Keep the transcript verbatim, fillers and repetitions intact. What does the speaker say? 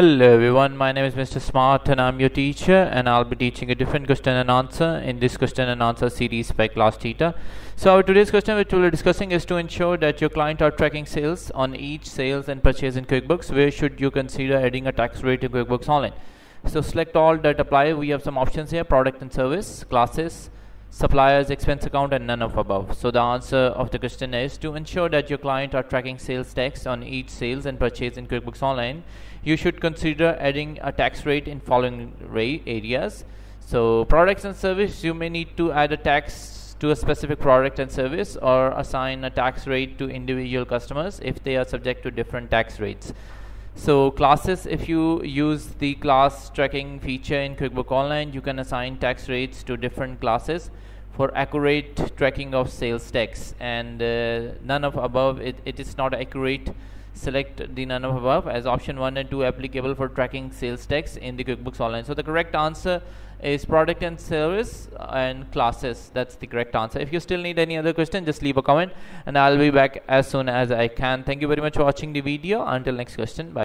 Hello everyone, my name is Mister Smart and I'm your teacher, and I'll be teaching a different question and answer in this question and answer series by Class Theta. So our today's question which we'll be discussing is to ensure that your client are tracking sales on each sales and purchase in QuickBooks. Where should you consider adding a tax rate to QuickBooks Online? So select all that apply. We have some options here: product and service, classes, suppliers, expense account, and none of above. So the answer of the question is to ensure that your client are tracking sales tax on each sales and purchase in QuickBooks Online. You should consider adding a tax rate in following areas. So products and service, you may need to add a tax to a specific product and service or assign a tax rate to individual customers if they are subject to different tax rates. So classes, if you use the class tracking feature in QuickBooks Online, you can assign tax rates to different classes for accurate tracking of sales tax, and uh, none of above, it, it is not accurate. Select the none of above as option one and two applicable for tracking sales tax in the QuickBooks Online. So the correct answer is product and service and classes. That's the correct answer. If you still need any other question, just leave a comment and I'll be back as soon as I can. Thank you very much for watching the video. Until next question, bye.